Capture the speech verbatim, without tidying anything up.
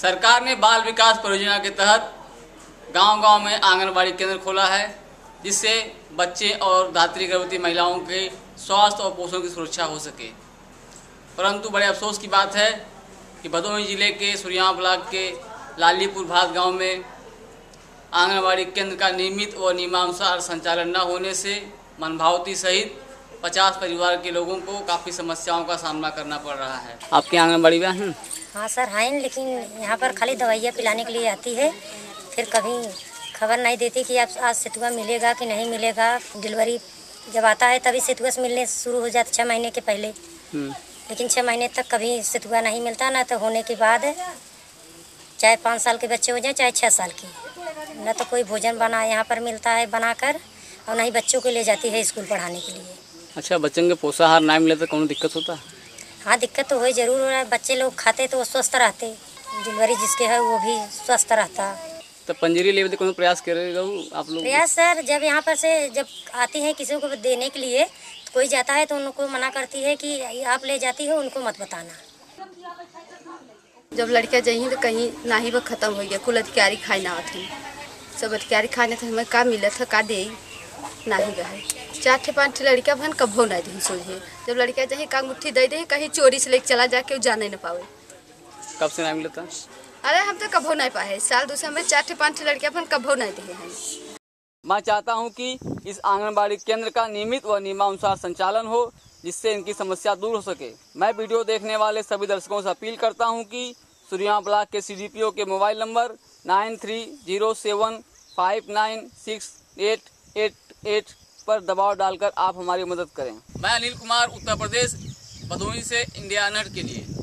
सरकार ने बाल विकास परियोजना के तहत गांव-गांव में आंगनबाड़ी केंद्र खोला है, जिससे बच्चे और धात्री गर्भवती महिलाओं के स्वास्थ्य और पोषण की सुरक्षा हो सके। परंतु बड़े अफसोस की बात है कि भदोही जिले के सुरिया ब्लॉक के लाललीपुर भाद गाँव में आंगनबाड़ी केंद्र का नियमित और नियमानुसार संचालन न होने से मनभावती सहित पचास परिवार के लोगों को काफ़ी समस्याओं का सामना करना पड़ रहा है। आपके आंगनबाड़ी में हैं? हाँ सर हैं, लेकिन यहाँ पर खाली दवाइयाँ पिलाने के लिए आती है, फिर कभी खबर नहीं देती कि आप आज सेतुआ मिलेगा कि नहीं मिलेगा। डिलीवरी जब आता है तभी सेतुआ से मिलने शुरू हो जाता छः महीने के पहले, लेकिन छः महीने तक कभी सेतुआ नहीं मिलता। ना तो होने के बाद चाहे पाँच साल के बच्चे हो जाए चाहे छः साल की, न तो कोई भोजन बना यहाँ पर मिलता है बनाकर, और नहीं बच्चों को ले जाती है स्कूल पढ़ाने के लिए। अच्छा, बच्चों के पोषाहार ना मिले तो कौन दिक्कत होता है? हाँ, दिक्कत तो हो जरूर हो रहा है। बच्चे लोग खाते तो वो स्वस्थ रहते, डिलीवरी जिसके है वो भी स्वस्थ रहता। तो पंजीरी लेवल पे कौन प्रयास करेगा आप लोग? प्रयास सर, जब यहाँ पर से जब आती है किसी को देने के लिए तो कोई जाता है तो उनको मना करती है कि आप ले जाती हो, उनको मत बताना। जब लड़कियाँ जाइए तो कहीं ना ही वो खत्म हो गया, कुल अधिकारी खाए ना थी, सब अधिकारी खाने थे। हमें का मिला था का दे ना ही रहे, चार पाँच लड़कियाँ बहन कभो ना दी सोझे। जब लड़कियाँ जाए का मुठ्ठी दे दे, कहीं चोरी से लेके चला जाके वो जाने ना पावे। कब से ना मिलता? अरे हम तो कभो नहीं पाए, साल दूसरे में चार पाँच लड़कियाँ बहन कभो नहीं दिए हैं। मैं चाहता हूँ कि इस आंगनबाड़ी केंद्र का नियमित व नियमानुसार संचालन हो, जिससे इनकी समस्या दूर हो सके। मैं वीडियो देखने वाले सभी दर्शकों से अपील करता हूं कि सुरिया ब्लॉक के सीडीपीओ के mobile number nine three zero seven five nine six eight eight eight पर दबाव डालकर आप हमारी मदद करें। मैं अनिल कुमार, उत्तर प्रदेश, भदोही से इंडिया अनहर्ड के लिए।